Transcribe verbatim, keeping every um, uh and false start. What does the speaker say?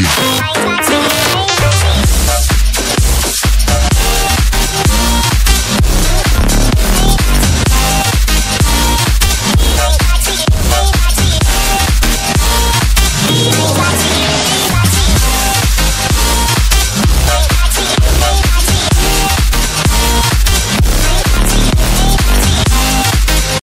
Mikey.